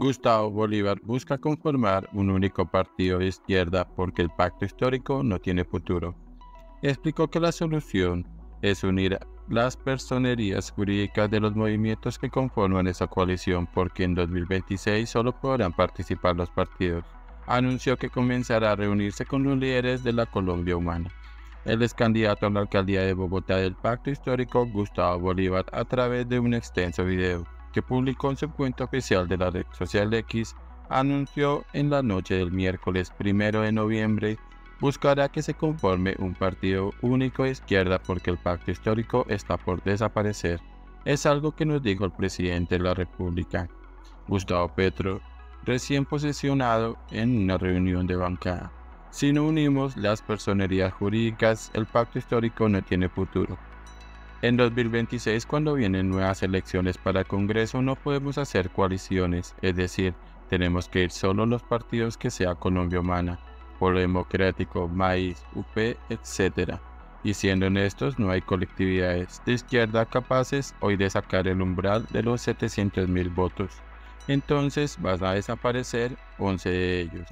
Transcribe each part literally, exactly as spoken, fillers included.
Gustavo Bolívar busca conformar un único partido de izquierda porque el pacto histórico no tiene futuro. Explicó que la solución es unir las personerías jurídicas de los movimientos que conforman esa coalición, porque en dos mil veintiséis solo podrán participar los partidos. Anunció que comenzará a reunirse con los líderes de la Colombia Humana. El ex candidato a la alcaldía de Bogotá del Pacto Histórico, Gustavo Bolívar, a través de un extenso video que publicó en su cuenta oficial de la red social X, anunció en la noche del miércoles primero de noviembre, buscará que se conforme un partido único de izquierda porque el pacto histórico está por desaparecer. Es algo que nos dijo el presidente de la República, Gustavo Petro, recién posesionado en una reunión de bancada. Si no unimos las personerías jurídicas, el pacto histórico no tiene futuro. En dos mil veintiséis, cuando vienen nuevas elecciones para el Congreso, no podemos hacer coaliciones, es decir, tenemos que ir solo los partidos que sea Colombia Humana, Polo Democrático, MAIS, U P, etcétera. Y siendo honestos, no hay colectividades de izquierda capaces hoy de sacar el umbral de los setecientos mil votos. Entonces van a desaparecer once de ellos.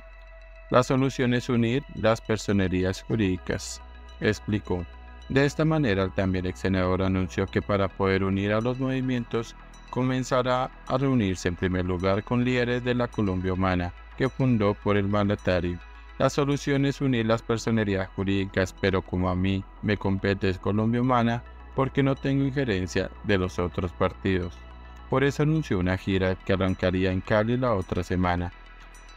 La solución es unir las personerías jurídicas, explicó. De esta manera, el también ex senador anunció que para poder unir a los movimientos, comenzará a reunirse en primer lugar con líderes de la Colombia Humana, que fundó por el mandatario. La solución es unir las personerías jurídicas, pero como a mí me compete es Colombia Humana, porque no tengo injerencia de los otros partidos. Por eso anunció una gira que arrancaría en Cali la otra semana.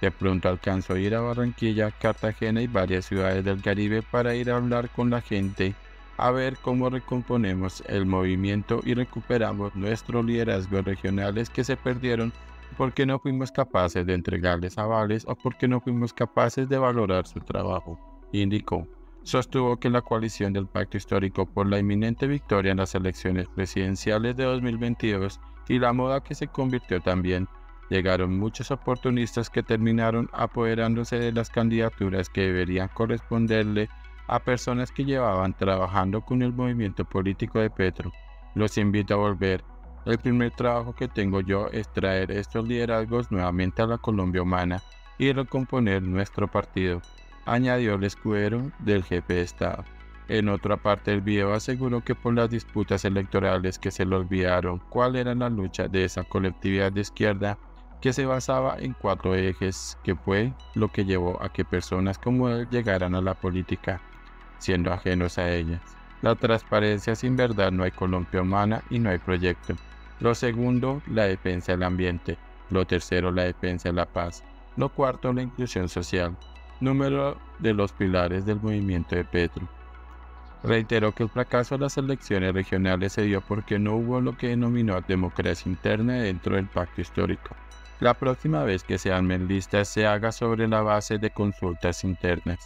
De pronto alcanzó a ir a Barranquilla, Cartagena y varias ciudades del Caribe para ir a hablar con la gente, a ver cómo recomponemos el movimiento y recuperamos nuestros liderazgos regionales que se perdieron porque no fuimos capaces de entregarles avales o porque no fuimos capaces de valorar su trabajo, indicó. Sostuvo que la coalición del Pacto Histórico por la inminente victoria en las elecciones presidenciales de dos mil veintidós y la moda que se convirtió también, llegaron muchos oportunistas que terminaron apoderándose de las candidaturas que deberían corresponderle a personas que llevaban trabajando con el movimiento político de Petro. Los invito a volver. El primer trabajo que tengo yo es traer estos liderazgos nuevamente a la Colombia Humana y recomponer nuestro partido, añadió el escudero del jefe de Estado. En otra parte del video aseguró que por las disputas electorales que se le olvidaron cuál era la lucha de esa colectividad de izquierda que se basaba en cuatro ejes, que fue lo que llevó a que personas como él llegaran a la política, siendo ajenos a ellas. La transparencia: sin verdad no hay Colombia Humana y no hay proyecto. Lo segundo, la defensa del ambiente. Lo tercero, la defensa de la paz. Lo cuarto, la inclusión social, número de los pilares del movimiento de Petro. Reiteró que el fracaso de las elecciones regionales se dio porque no hubo lo que denominó democracia interna dentro del pacto histórico. La próxima vez que se armen listas se haga sobre la base de consultas internas.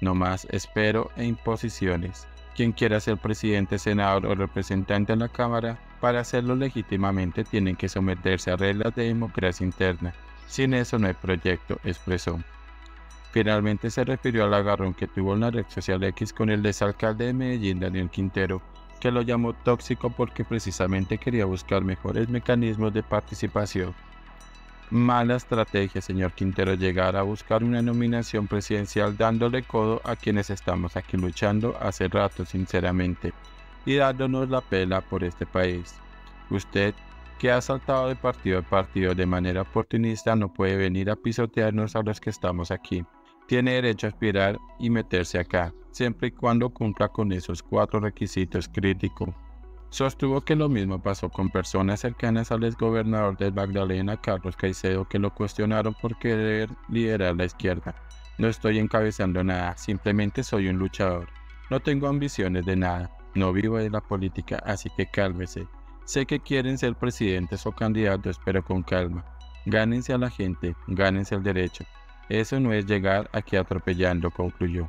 No más espero e imposiciones. Quien quiera ser presidente, senador o representante en la Cámara, para hacerlo legítimamente tienen que someterse a reglas de democracia interna. Sin eso no hay proyecto, expresó. Finalmente se refirió al agarrón que tuvo en la red social X con el exalcalde de Medellín, Daniel Quintero, que lo llamó tóxico porque precisamente quería buscar mejores mecanismos de participación. Mala estrategia, señor Quintero, llegar a buscar una nominación presidencial dándole codo a quienes estamos aquí luchando hace rato, sinceramente, y dándonos la pela por este país. Usted, que ha saltado de partido a partido de manera oportunista, no puede venir a pisotearnos a los que estamos aquí. Tiene derecho a aspirar y meterse acá, siempre y cuando cumpla con esos cuatro requisitos críticos. Sostuvo que lo mismo pasó con personas cercanas al exgobernador de Magdalena, Carlos Caicedo, que lo cuestionaron por querer liderar la izquierda. No estoy encabezando nada, simplemente soy un luchador. No tengo ambiciones de nada, no vivo de la política, así que cálmese. Sé que quieren ser presidentes o candidatos, pero con calma. Gánense a la gente, gánense el derecho. Eso no es llegar aquí atropellando, concluyó.